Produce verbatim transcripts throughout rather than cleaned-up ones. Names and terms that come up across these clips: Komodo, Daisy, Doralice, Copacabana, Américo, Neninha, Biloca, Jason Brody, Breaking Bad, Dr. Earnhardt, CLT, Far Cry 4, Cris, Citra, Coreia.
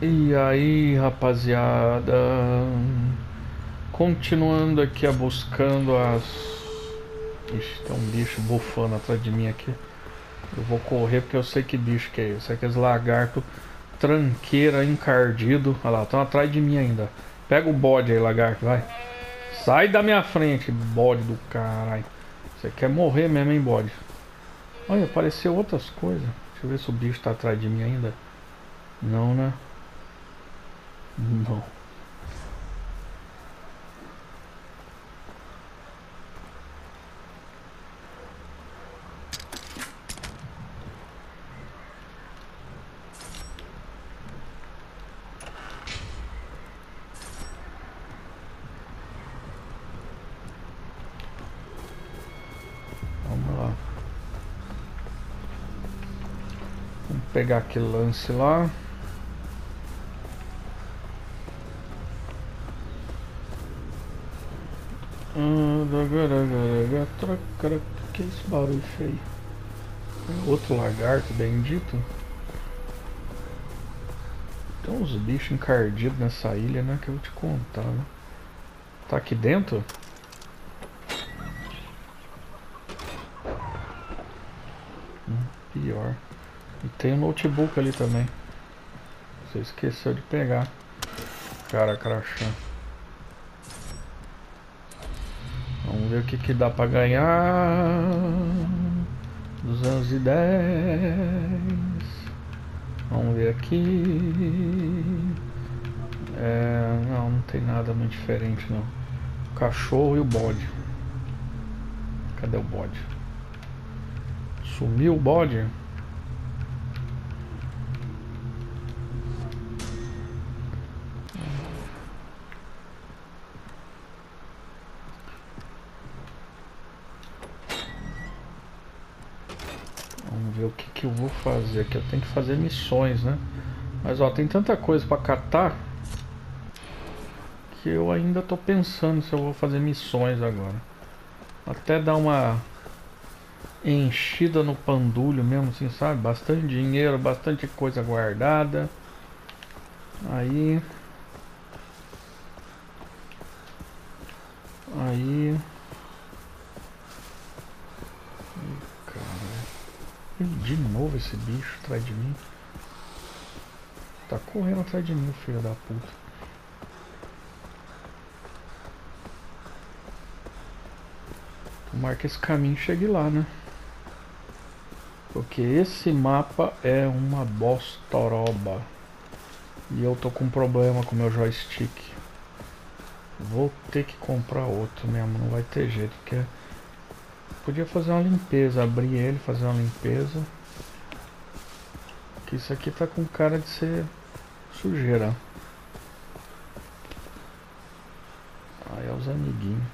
E aí, rapaziada, continuando aqui a buscando as... Ixi, tem um bicho bufando atrás de mim aqui. Eu vou correr porque eu sei que bicho que é esse. É aqueles lagarto tranqueira encardido. Olha lá, estão atrás de mim ainda. Pega o bode aí, lagarto, vai. Sai da minha frente, bode do caralho. Você quer morrer mesmo, hein, bode? Olha, apareceu outras coisas. Deixa eu ver se o bicho tá atrás de mim ainda. Não, né? Não. Pegar aquele lance lá. Que é esse barulho feio? É outro lagarto bendito. Tem uns bichos encardidos nessa ilha, né? Que eu vou te contar, né? Tá aqui dentro? Hum, pior. E tem um notebook ali também. Você esqueceu de pegar. Cara, crachá. Vamos ver o que que dá pra ganhar. duzentos e dez. Vamos ver aqui. É, não, não tem nada muito diferente não. O cachorro e o bode. Cadê o bode? Sumiu o bode? Que eu vou fazer aqui, eu tenho que fazer missões, né? Mas ó, tem tanta coisa pra catar que eu ainda tô pensando se eu vou fazer missões agora. Até dar uma enchida no pandulho mesmo, assim, sabe? Bastante dinheiro, bastante coisa guardada. Aí... Aí... De novo esse bicho atrás de mim. Tá correndo atrás de mim, filho da puta. Tomara que esse caminho chegue lá, né? Porque esse mapa é uma bostoroba. E eu tô com um problema com o meu joystick. Vou ter que comprar outro mesmo, não vai ter jeito, porque... Podia fazer uma limpeza, abrir ele, fazer uma limpeza. Que isso aqui tá com cara de ser sujeira. Aí é os amiguinhos.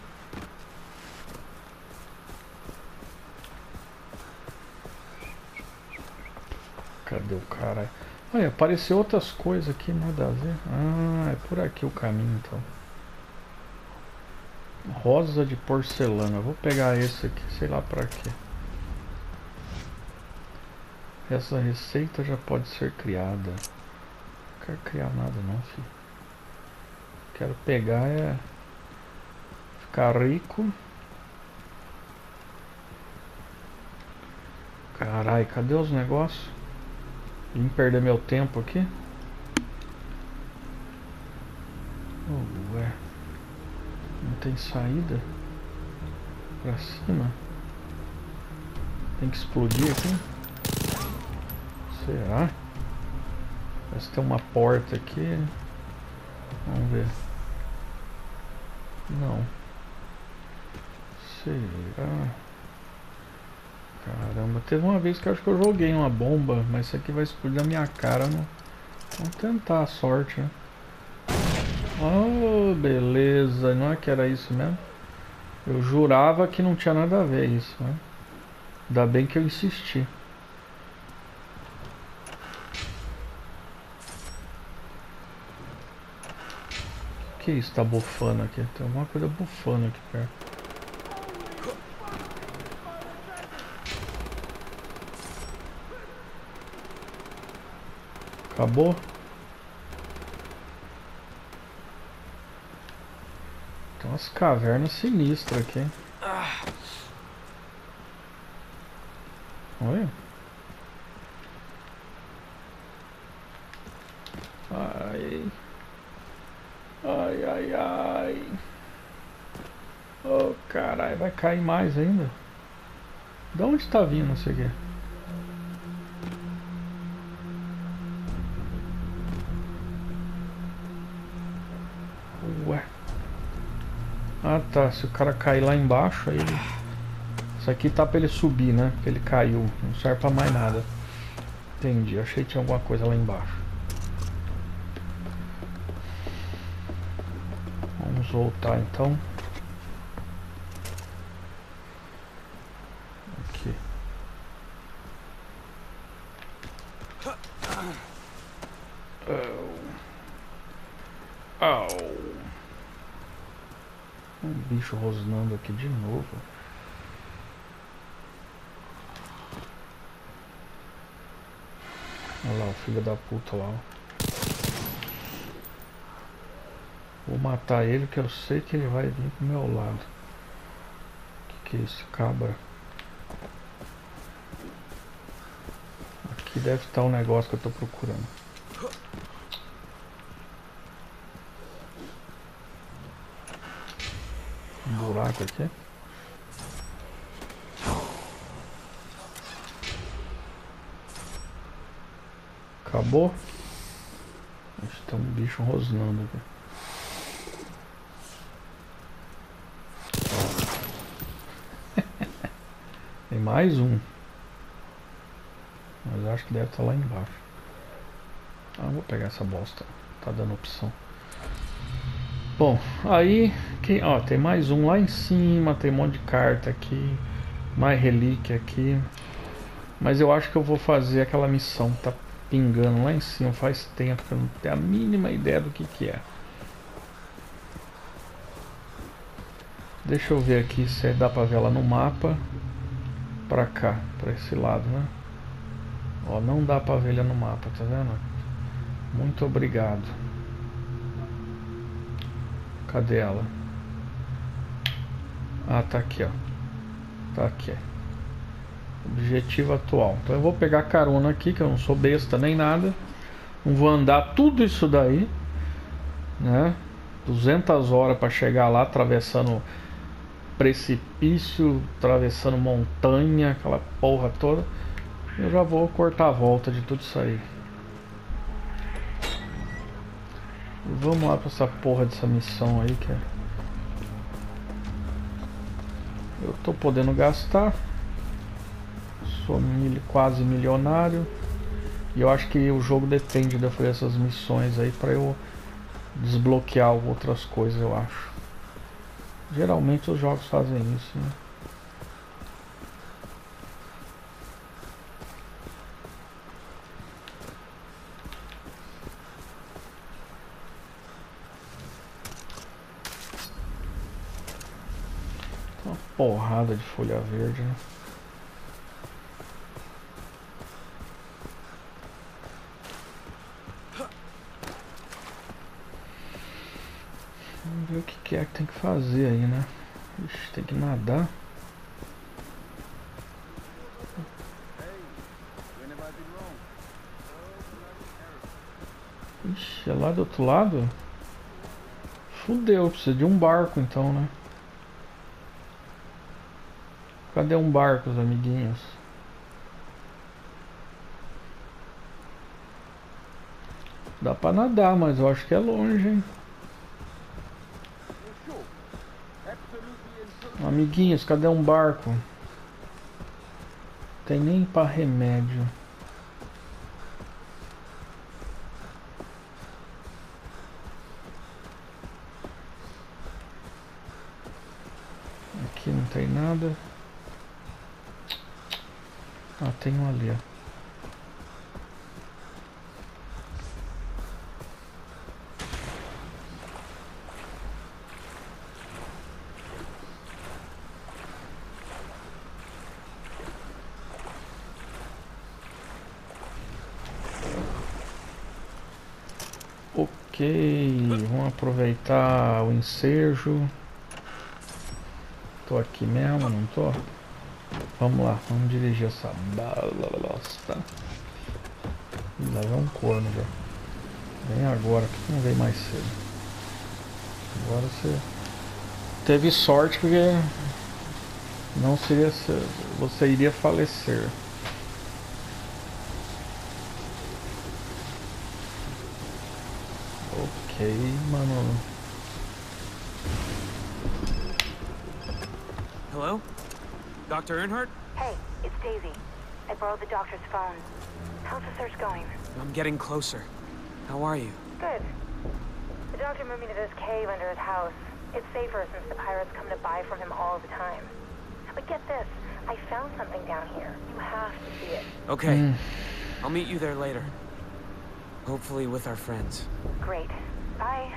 Cadê o cara? Olha, apareceu outras coisas aqui, nada a ver. Ah, é por aqui o caminho então. Rosa de porcelana. Vou pegar esse aqui, sei lá pra quê. Essa receita já pode ser criada. Não quero criar nada não, filho. Quero pegar é... Ficar rico. Carai, cadê os negócios? Vim perder meu tempo aqui. Oh, ué. Não tem saída pra cima. Tem que explodir aqui. Será? Parece que tem uma porta aqui. Vamos ver. Não. Será? Caramba, teve uma vez que eu acho que eu joguei uma bomba, mas isso aqui vai explodir na minha cara, né? Vamos tentar a sorte, né? Oh, beleza, não é que era isso mesmo? Eu jurava que não tinha nada a ver isso, né? Ainda bem que eu insisti. O que é isso? Tá bufando aqui? Tem alguma coisa bufando aqui perto. Acabou? umas cavernas sinistras aqui. Olha. Ai. Ai, ai, ai. Oh, caralho, vai cair mais ainda. De onde tá vindo isso aqui? Ué. Ah, tá, se o cara cair lá embaixo, aí ele... Isso aqui tá pra ele subir, né? Porque ele caiu, não serve pra mais nada. Entendi, achei que tinha alguma coisa lá embaixo. Vamos voltar então. Bicho rosnando aqui de novo. Olha lá o filho da puta lá. Vou matar ele que eu sei que ele vai vir pro meu lado. Que que é isso, cabra? Aqui deve estar um negócio que eu tô procurando. Buraco aqui. Acabou. Acho que tem um bicho rosnando aqui. Tem mais um. Mas acho que deve estar lá embaixo. Ah, vou pegar essa bosta. Tá dando opção. Bom, aí que, ó, tem mais um lá em cima, tem um monte de carta aqui, mais relíquia aqui. Mas eu acho que eu vou fazer aquela missão que tá pingando lá em cima faz tempo, que eu não tenho a mínima ideia do que que é. Deixa eu ver aqui se dá pra ver lá no mapa. Pra cá, pra esse lado, né? Ó, não dá pra ver lá no mapa, tá vendo? Muito obrigado. Cadê ela? Ah, tá aqui, ó. Tá aqui. Objetivo atual. Então eu vou pegar carona aqui, que eu não sou besta nem nada. Não vou andar tudo isso daí, né? duzentas horas para chegar lá, atravessando precipício, atravessando montanha, aquela porra toda. Eu já vou cortar a volta de tudo isso aí. Vamos lá pra essa porra dessa missão aí que é... Eu tô podendo gastar. Sou mil, quase milionário. E eu acho que o jogo depende de eu fazer essas missões aí pra eu desbloquear outras coisas, eu acho. Geralmente os jogos fazem isso, né? Porrada de folha verde, né? Vamos ver o que é que tem que fazer aí, né? Ixi, tem que nadar. Ixi, é lá do outro lado? Fudeu, precisa de um barco então, né? Cadê um barco, os amiguinhos? Dá pra nadar, mas eu acho que é longe, hein? Amiguinhos, cadê um barco? Tem nem pra remédio. Aqui não tem nada. Ah, tem um ali, ó. Ok, vamos aproveitar o ensejo. Tô aqui mesmo, não tô? Vamos lá, vamos dirigir essa balosta. Lá vem um corno já. Vem agora, que não vem mais cedo. Agora você teve sorte porque não seria cedo. Você iria falecer. Ok, mano. Hello? Doctor Earnhardt? Hey, it's Daisy. I borrowed the doctor's phone. How's the search going? I'm getting closer. How are you? Good. The doctor moved me to this cave under his house. It's safer since the pirates come to buy from him all the time. But get this, I found something down here. You have to see it. Okay. Mm. I'll meet you there later. Hopefully with our friends. Great. Bye.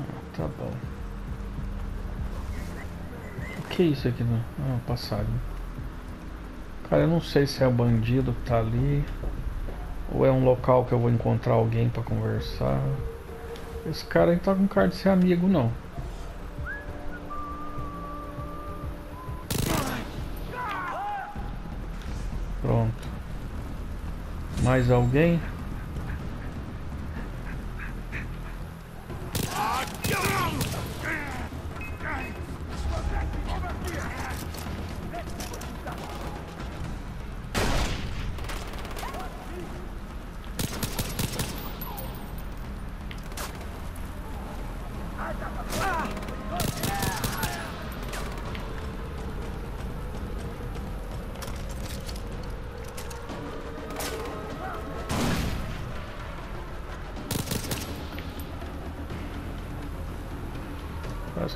Ah, tá bom. O que é isso aqui, né? Ah, uma passagem. Cara, eu não sei se é o bandido que tá ali, ou é um local que eu vou encontrar alguém pra conversar. Esse cara aí tá com cara de ser amigo, não. Pronto. Mais alguém?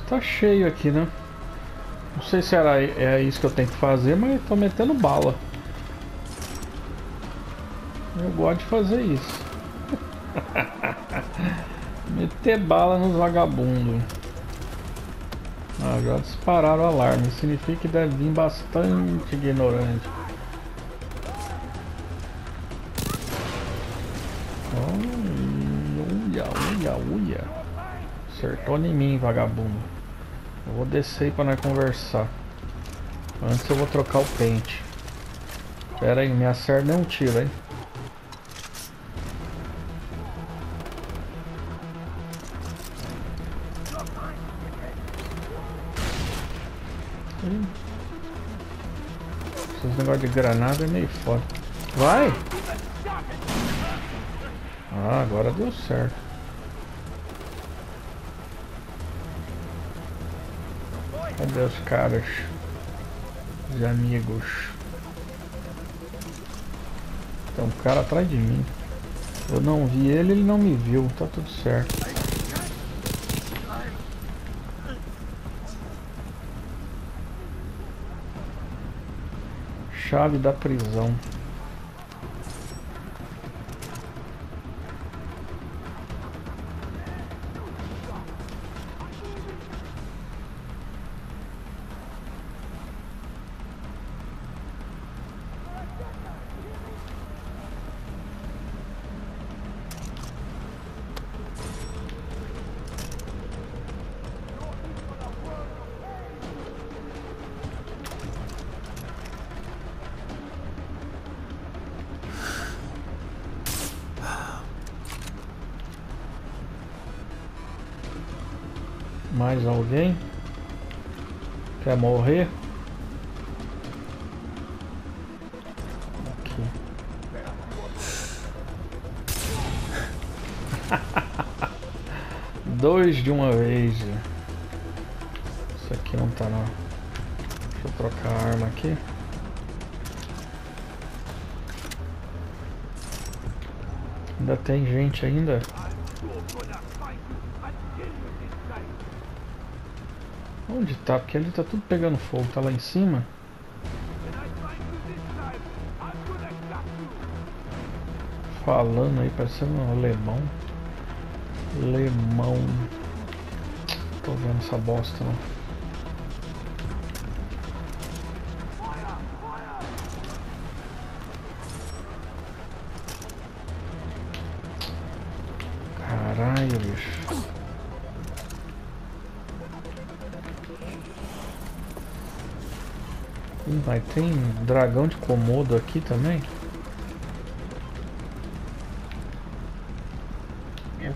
Tá cheio aqui, né? Não sei se era, é isso que eu tenho que fazer, mas tô metendo bala. Eu gosto de fazer isso. Meter bala nos vagabundos. Ah, já dispararam o alarme. Significa que deve vir bastante ignorante. Olha, olha, olha. Acertou em mim, vagabundo. Eu vou descer para nós conversar. Antes eu vou trocar o pente. Pera aí, me acerta um tiro, hein? Hum. Esses negócios de granada é meio foda. Vai! Ah, agora deu certo. Cadê os caras? Os amigos. Tem um cara atrás de mim. Eu não vi ele, ele não me viu. Tá tudo certo. Chave da prisão. Mais alguém? Quer morrer? Aqui. Dois de uma vez. Isso aqui não tá não. Deixa eu trocar a arma aqui. Ainda tem gente ainda? Onde tá? Porque ali tá tudo pegando fogo, tá lá em cima. Falando aí, parecendo um alemão. Lemão. Tô vendo essa bosta não. Caralho, bicho. Mas tem dragão de Komodo aqui também?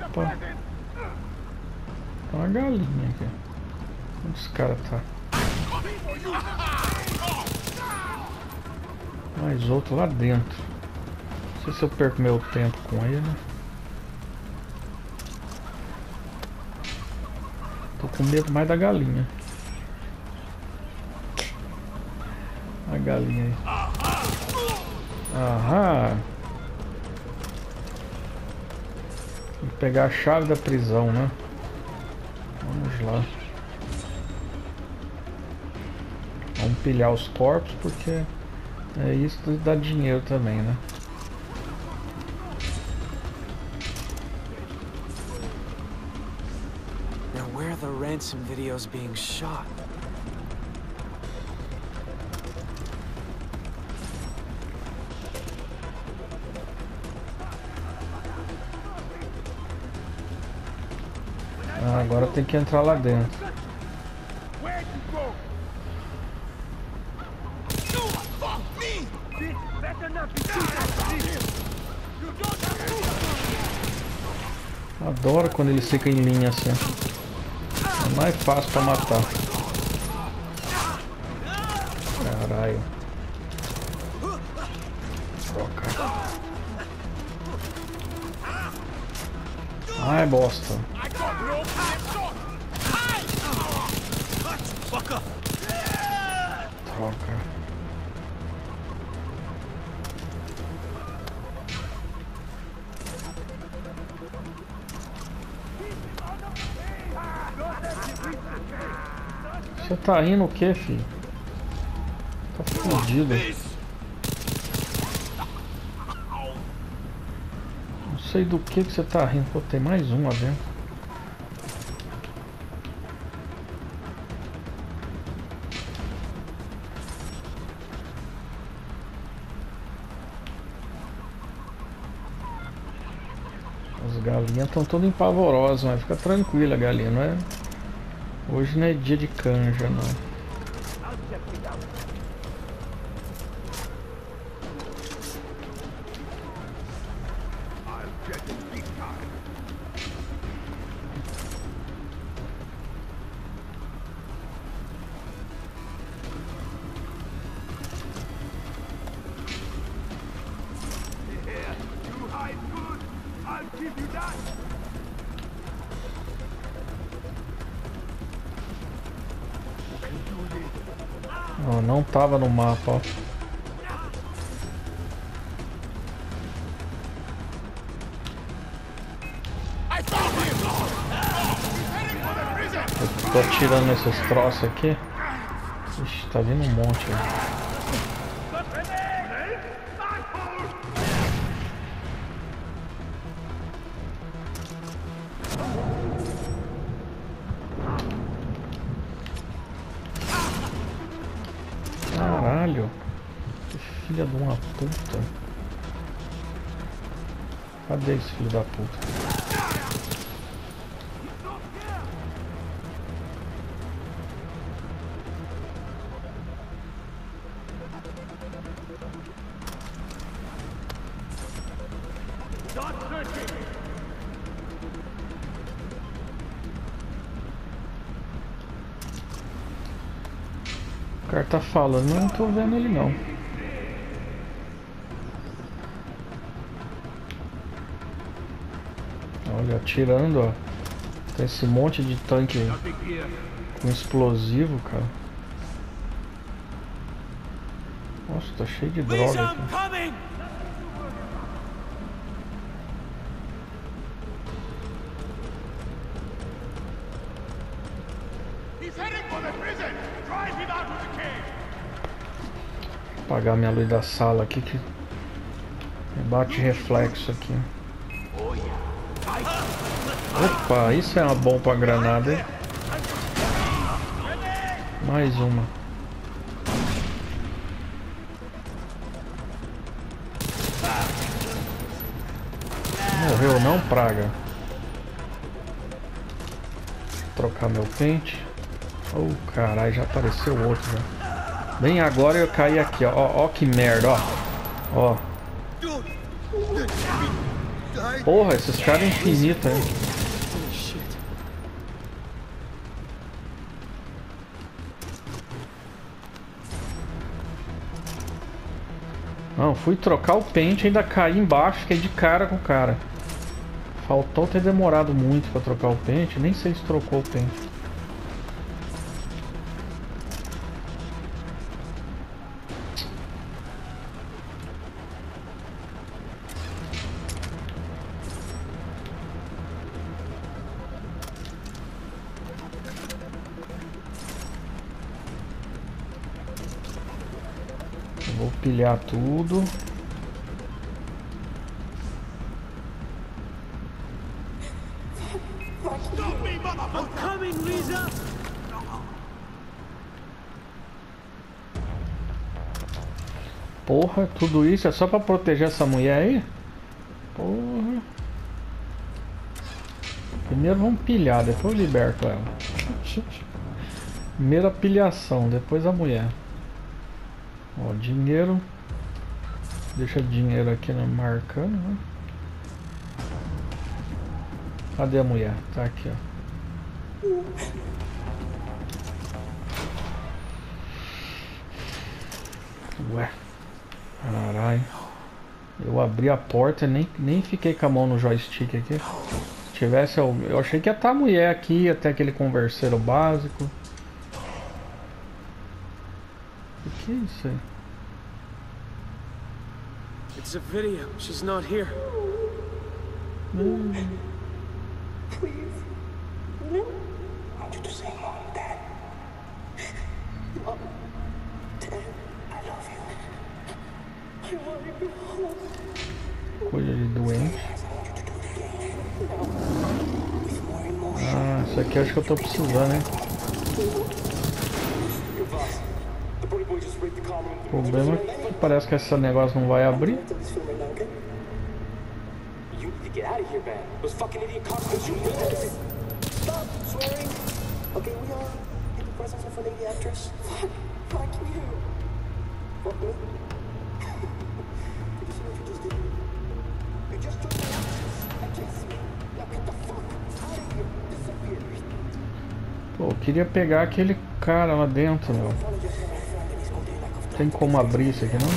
Opa! Tem uma galinha aqui. Onde esse cara tá? Mais outro lá dentro. Não sei se eu perco meu tempo com ele. Tô com medo mais da galinha. A galinha aí. Aham. Tem que pegar a chave da prisão, né? Vamos lá. Vamos pilhar os corpos, porque é isso que dá dinheiro também, né? Now where are the ransom videos being shot? Ah, agora tem que entrar lá dentro. Adoro quando eles ficam em linha assim. É mais fácil pra matar. Caralho. Troca. Ai, bosta. Troca. Você tá indo o que, filho? Tá fudido. Não sei do que que você tá rindo. Pô, tem mais um lá dentro. As galinhas estão todas empavorosas, mas fica tranquila, galinha, não é? Hoje não é dia de canja, não. Não, não tava no mapa, ó. Eu tô atirando esses troços aqui. Ixi, tá vindo um monte aí. Filha de uma puta. Cadê esse filho da puta? O cara tá falando, não tô vendo ele não. Atirando, ó. Tem esse monte de tanque com explosivo, cara. Nossa, tá cheio de droga aqui. Vou apagar minha luz da sala aqui que bate reflexo aqui. Opa, isso é uma bomba granada, hein? Mais uma. Morreu não, praga. Vou trocar meu pente. Oh, caralho, já apareceu outro já. Bem, agora eu caí aqui, ó. Ó, ó que merda, ó. Ó. Porra, esses caras infinitos, hein? Não, fui trocar o pente e ainda caí embaixo, fiquei de cara com o cara. Faltou ter demorado muito pra trocar o pente, nem sei se trocou o pente. Pilhar tudo. Porra, tudo isso é só pra proteger essa mulher aí? Porra. Primeiro vamos pilhar, depois eu liberto ela. Primeiro a pilhação, depois a mulher. Ó, dinheiro. Deixa dinheiro aqui na marca, né? Cadê a mulher? Tá aqui, ó. Ué. Caralho. Eu abri a porta e nem, nem fiquei com a mão no joystick aqui. Se tivesse, eu, eu achei que ia estar a mulher aqui, até aquele converseiro básico. Que isso aí? It's a video. She's not here. Hum. Please. No. I want you to say mom, dad. Mom, dad, I love you. I want you home. Coisa de doente. Ah, isso aqui eu acho que eu tô precisando, hein? O problema é que parece que esse negócio não vai abrir. Pô, eu queria pegar aquele cara lá dentro, meu. Tem como abrir isso aqui, não?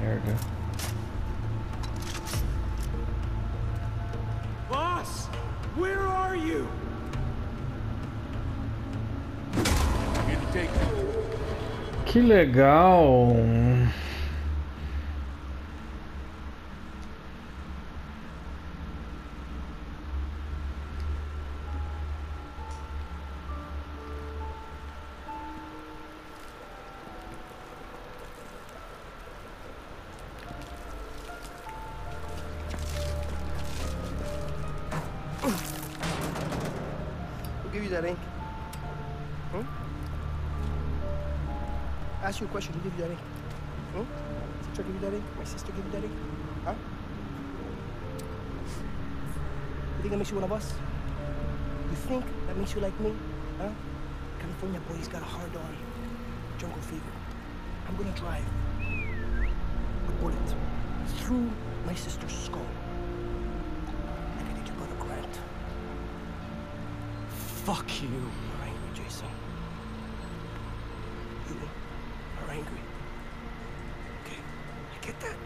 Merda. Boss, where are you? Que legal. Ask you a question, you give you that ring. Hmm? Citra give you that ring? My sister give you that ring? Huh? You think that makes you one of us? You think that makes you like me? Huh? California boy's got a hard on. Jungle fever. I'm gonna drive a bullet through my sister's skull. And I think you got a grant. Fuck you. You're angry, Jason. You angry. Okay, I get that.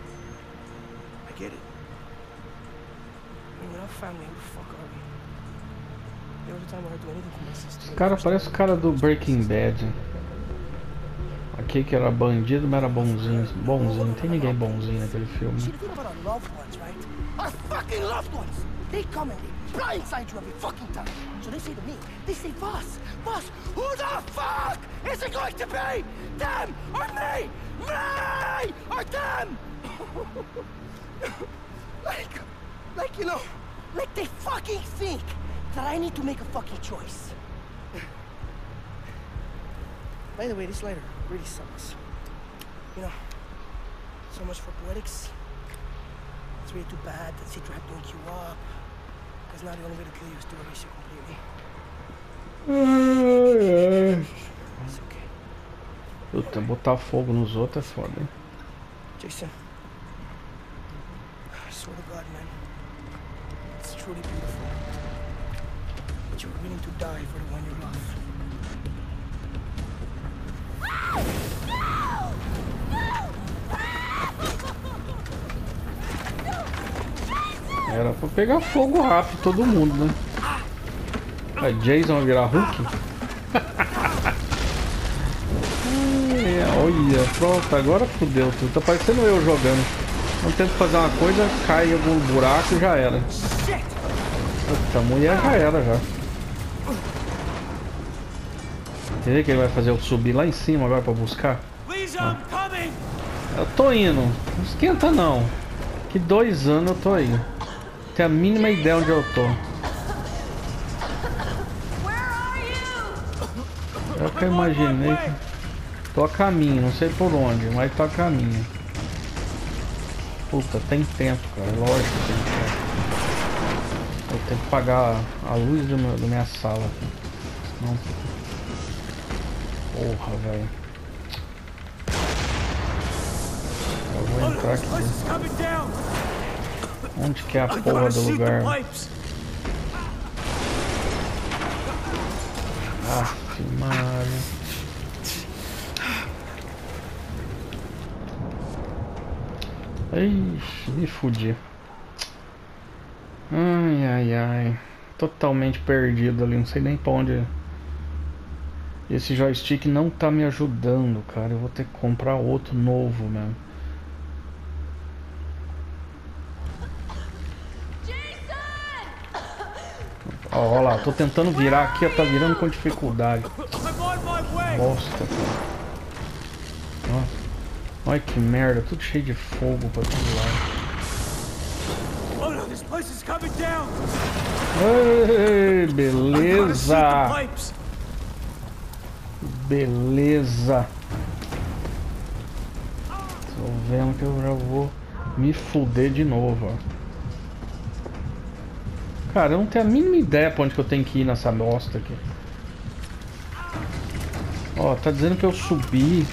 I get it. I mean, without family, who the fuck are we? The only time I do anything for my sister. Esse cara parece o cara do Breaking Bad. Aqui que era bandido, mas era bonzinho. Bonzinho, não tem ninguém bonzinho naquele filme. Our fucking loved ones. They come and they blindside you every fucking time. So they say to me, they say, boss, boss, who the fuck is it going to be? Them or me? Me or them? like, like, you know, like they fucking think that I need to make a fucking choice. By the way, this lighter really sucks. You know, so much for poetics. It's really too bad that Citra had to wake you up. Because now the only way to kill you is to erase your own Ai, ai. Puta, botar fogo nos outros é foda, hein? Jason. I swear to God, man. It's truly beautiful. But you're willing to die for the one you love. Era pra pegar fogo rápido todo mundo, né? A Jason vai virar Hulk? É, olha, pronto, agora fudeu tudo. Tá parecendo eu jogando. Quando tento fazer uma coisa, cai em algum buraco e já era. Puta, a mulher já era já. Entendeu que ele vai fazer eu subir lá em cima agora pra buscar? Ó. Eu tô indo. Não esquenta não. Que dois anos eu tô aí. Não tenho a mínima ideia onde eu tô. Eu que imaginei que... Tô a caminho, não sei por onde, mas tô a caminho. Puta, tem tempo, cara. Lógico que tem tempo. Eu tenho que pagar a luz do meu, da minha sala aqui. Senão... Porra, velho. Eu vou entrar aqui. Onde que é a porra do lugar? Ah, que maravilha. Ixi, me fudi. Ai, ai, ai. Totalmente perdido ali, não sei nem pra onde. Esse joystick não tá me ajudando, cara. Eu vou ter que comprar outro novo mesmo. Ó, ó lá, tô tentando virar aqui, ó, tá virando com dificuldade. Bosta, cara. Olha que merda, tudo cheio de fogo pra todo lado. Ei, beleza! Beleza! Tô vendo que eu já vou me fuder de novo, ó. Cara, eu não tenho a mínima ideia pra onde que eu tenho que ir nessa bosta aqui. Ó, tá dizendo pra eu subir.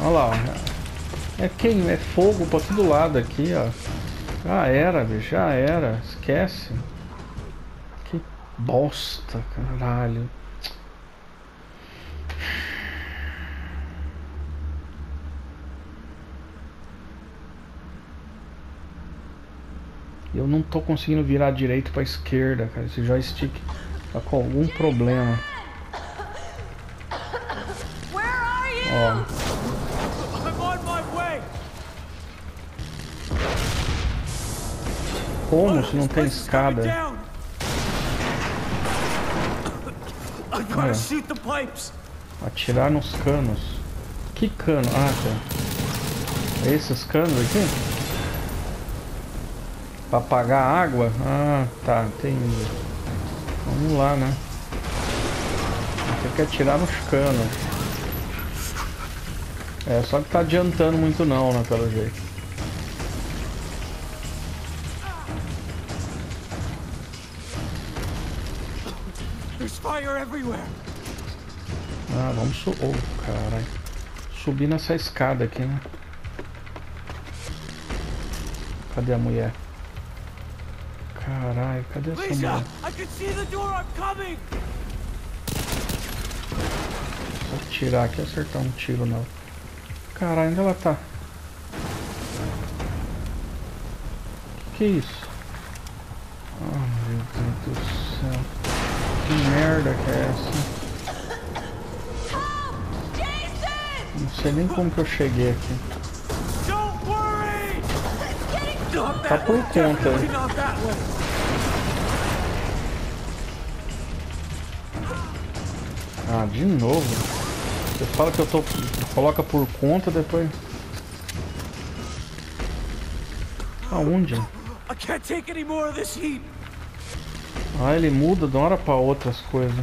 Olha lá, ó. É quem? É fogo pra todo lado aqui, ó. Já era, bicho, já era. Esquece. Que bosta, caralho. Eu não tô conseguindo virar direito pra esquerda, cara. Esse joystick tá com algum problema. Ó. Como se não tem escada? É. Atirar nos canos. Que cano? Ah, tá. É esses canos aqui? Pra apagar a água? Ah, tá. Entendi. Vamos lá, né? Tem que atirar nos canos. É, só que tá adiantando muito não, né, pelo jeito. Ah, vamos subir. Oh, caralho. Subir nessa escada aqui, né? Cadê a mulher? Caralho, cadê essa mulher? Só tirar aqui e acertar um tiro nela. Caralho, onde ela tá? Que que é isso? Ah, meu Deus do céu. Que merda que é essa? Não sei nem como que eu cheguei aqui. Tá por conta. Ah, de novo. Você fala que eu tô... Coloca por conta, depois... Aonde? Ah, ele muda de uma hora pra outra as coisas.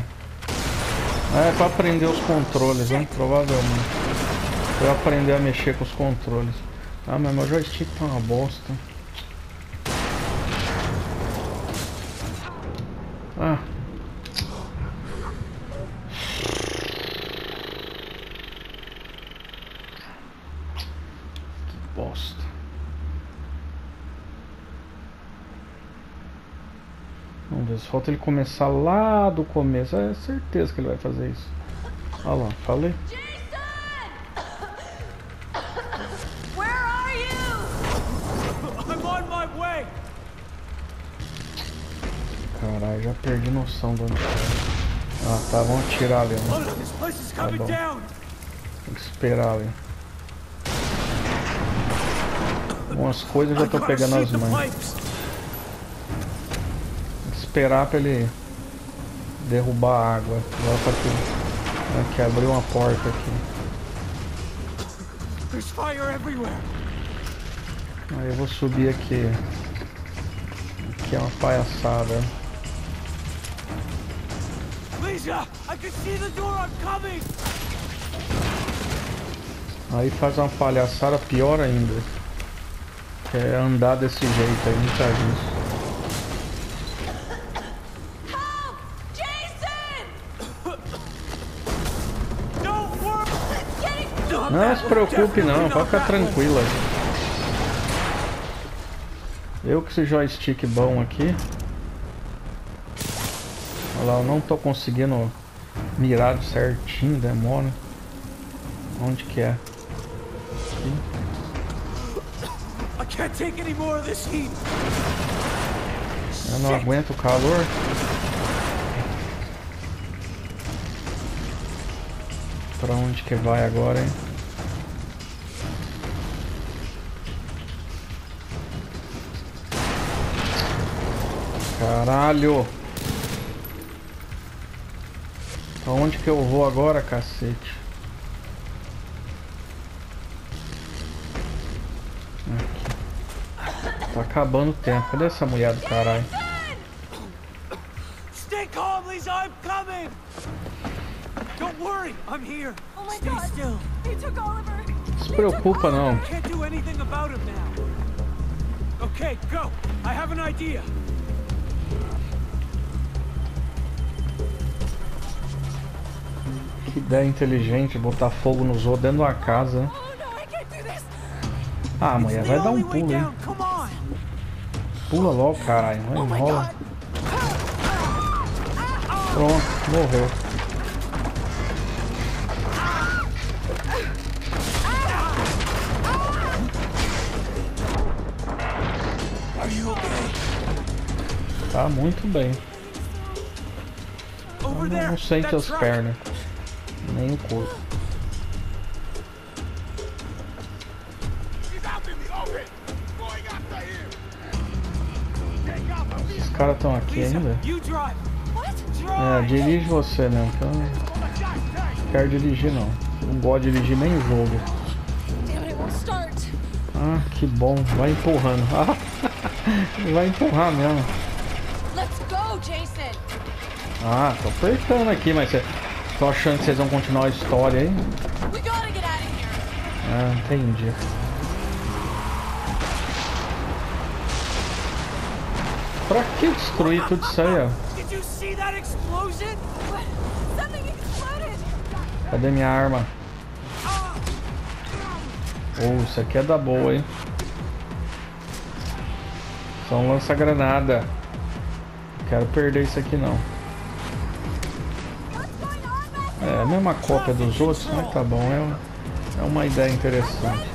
Ah, é pra aprender os controles, né? Provavelmente. Pra aprender a mexer com os controles. Ah, mas meu joystick tá uma bosta. Ah, Deus, falta ele começar lá do começo. É certeza que ele vai fazer isso. Olha lá, falei. Caralho, já perdi noção do onde. Ah tá, vamos atirar ali, né? Tá bom. Tem que esperar ali. Algumas coisas eu já tô pegando as mãos. Esperar pra ele derrubar a água. Agora pra que, né, que abriu uma porta aqui. Aí eu vou subir aqui. Aqui é uma palhaçada. Aí faz uma palhaçada pior ainda. Que é andar desse jeito aí, não faz isso. Não se preocupe não, pode ficar tranquila. Eu que esse joystick bom aqui. Olha lá, eu não tô conseguindo mirar certinho, demônio. Onde que é? Aqui. Eu não aguento o calor. Pra onde que vai agora, hein? Caralho! Pra onde que eu vou agora, cacete? Aqui. Tá acabando o tempo. Cadê essa mulher do caralho? Stay calm, Lisa, I'm coming! Don't worry, I'm here. Oh my God, they took Oliver. Não se preocupa não. Can't do anything about him now. Okay, go. I have an idea. Que ideia inteligente, botar fogo nos outros dentro da casa. Ah, mulher, vai dar um pulo, hein? Pula logo, caralho. Vai, enrola. Pronto, morreu. Tá muito bem. Eu não sente as pernas. Nem o corpo. Esses caras estão aqui ainda? É, dirige você, né? Então, não quero dirigir não. Não gosto de dirigir nem o jogo. Ah, que bom. Vai empurrando. Vai empurrar mesmo. Ah, tô apertando aqui, mas você... Tô achando que vocês vão continuar a história aí. Ah, entendi. Pra que destruir tudo isso aí, ó? Cadê minha arma? Oh, isso aqui é da boa, hein? Só um lança-granada. Não quero perder isso aqui, não. É a mesma cópia dos outros, mas tá bom, é, é uma ideia interessante.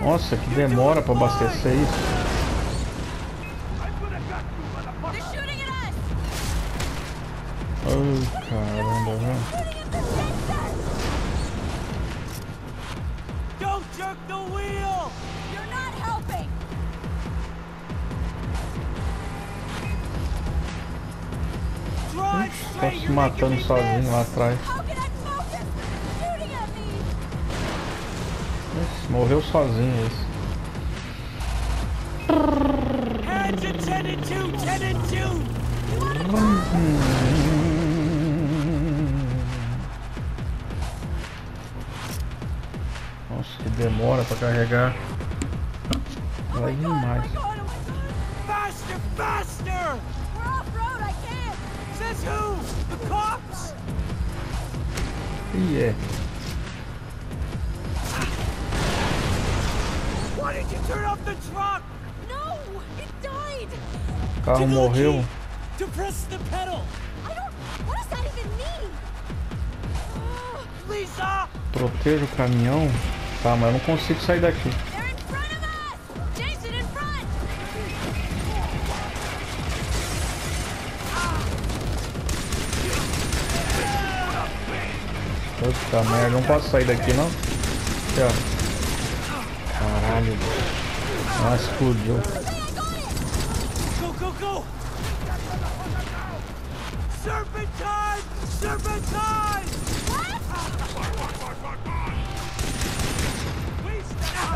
Nossa, que demora pra abastecer isso. Oh, caramba, velho. Tá se matando sozinho lá atrás. Esse, morreu sozinho esse. Nossa, que demora pra carregar. Vai demais. Faster, faster! E yeah. Why did you turn off the truck? No, it died. O carro morreu. Proteja o caminhão. Tá, mas eu não consigo sair daqui. Puta merda, não posso sair daqui não. Aqui, ó. Caralho. Ah, explodiu.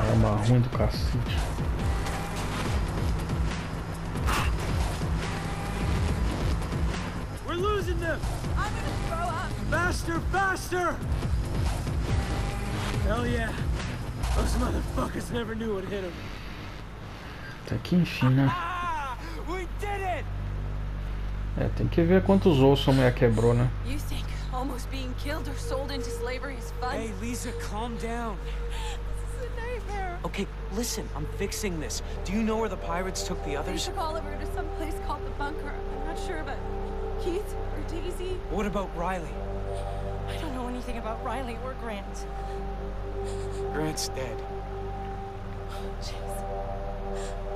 Arma ruim do cacete. We're losing them. I'm gonna throw up. Faster, faster! Hell yeah! Those motherfuckers never knew what hit them. Até que enfim, né? We did it! É, tem que ver quantos ossos a mulher quebrou, né? You think almost being killed or sold into slavery is fun? Hey, Lisa, calm down. This is a nightmare. Okay, listen, I'm fixing this. Do you know where the pirates took the others? They took Oliver to some place called the bunker. I'm not sure, but Keith or Daisy? What about Riley? I don't know anything about Riley or Grant. Grant's dead. Jason,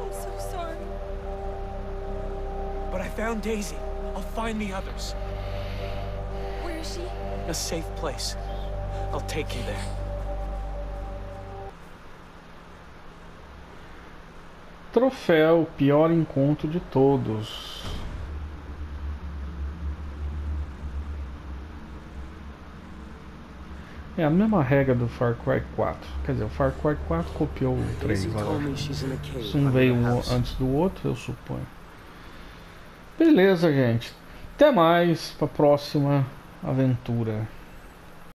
I'm so sorry. But I found Daisy. I'll find the others. Where is she? A safe place. I'll take you there. Troféu, pior encontro de todos. É a mesma regra do Far Cry quatro. Quer dizer, o Far Cry quatro copiou o três. Um veio antes do outro, eu suponho. Beleza, gente. Até mais para a próxima aventura.